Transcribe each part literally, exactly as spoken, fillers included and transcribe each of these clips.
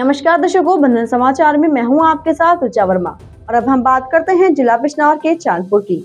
नमस्कार दर्शकों, बंधन समाचार में मैं हूं आपके साथ ऋचा वर्मा। और अब हम बात करते हैं जिला बिजनौर के चांदपुर की,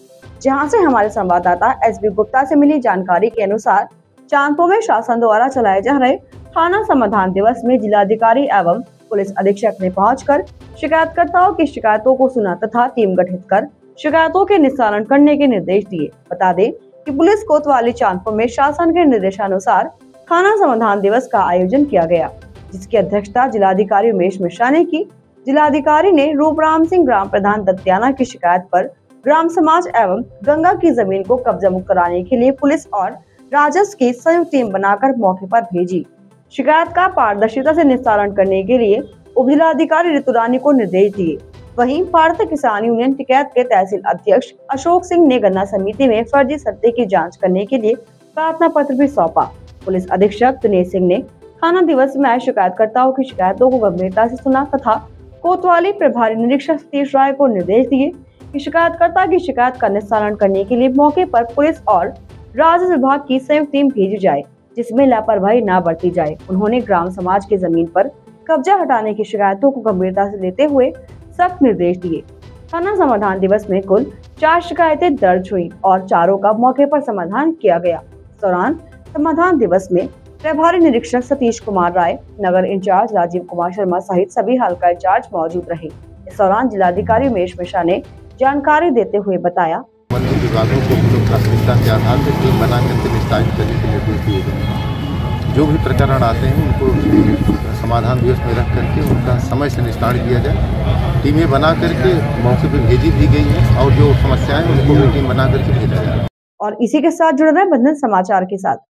जहां से हमारे संवाददाता एसबी गुप्ता से मिली जानकारी के अनुसार चांदपुर में शासन द्वारा चलाए जा रहे थाना समाधान दिवस में जिलाधिकारी एवं पुलिस अधीक्षक ने पहुंचकर शिकायतकर्ताओं की शिकायतों को सुना तथा टीम गठित कर शिकायतों के निस्तारण करने के निर्देश दिए। बता दें कि पुलिस कोतवाली चांदपुर में शासन के निर्देशानुसार थाना समाधान दिवस का आयोजन किया गया, जिसकी अध्यक्षता जिलाधिकारी उमेश मिश्रा ने की। जिलाधिकारी ने रूप राम सिंह ग्राम प्रधान दत्याना की शिकायत पर ग्राम समाज एवं गंगा की जमीन को कब्जा मुक्त कराने के लिए पुलिस और राजस्व की संयुक्त टीम बनाकर मौके पर भेजी। शिकायत का पारदर्शिता से निस्तारण करने के लिए उप जिलाधिकारी ऋतु रानी को निर्देश दिए। वहीं भारतीय किसान यूनियन टिकैत के तहसील अध्यक्ष अशोक सिंह ने गन्ना समिति में फर्जी सट्टे की जाँच करने के लिए प्रार्थना पत्र भी सौंपा। पुलिस अधीक्षक दिनेश सिंह ने थाना दिवस में आए शिकायतकर्ताओं की शिकायतों को गंभीरता से सुना तथा कोतवाली प्रभारी निरीक्षक सतीश राय को निर्देश दिए कि शिकायतकर्ता की शिकायत का निस्तारण करने के लिए मौके पर पुलिस और राजस्व विभाग की संयुक्त टीम भेजी जाए, जिसमें लापरवाही न बरती जाए। उन्होंने ग्राम समाज की जमीन पर कब्जा हटाने की शिकायतों को गंभीरता से लेते हुए सख्त निर्देश दिए। थाना समाधान दिवस में कुल चार शिकायतें दर्ज हुई और चारों का मौके पर समाधान किया गया। इस दौरान समाधान दिवस में प्रभारी निरीक्षक सतीश कुमार राय, नगर इंचार्ज राजीव कुमार शर्मा सहित सभी हल्का इंचार्ज मौजूद रहे। इस दौरान जिलाधिकारी उमेश मिश्रा ने जानकारी देते हुए बताया, संबंधित विभागों को प्राथमिकता के आधार पर टीम बनाकर के निस्तारित करने के निर्देश दिए गए। जो भी प्रकरण आते हैं उनको समाधान दिवस में रख करके उनका समय से निस्तारण किया जाए। टीमें बना करके मौके पर भेजी दी गई है और जो समस्याएं उनको भी टीम बना करके भेजा जाए। और इसी के साथ जुड़ रहे बंधन समाचार के साथ।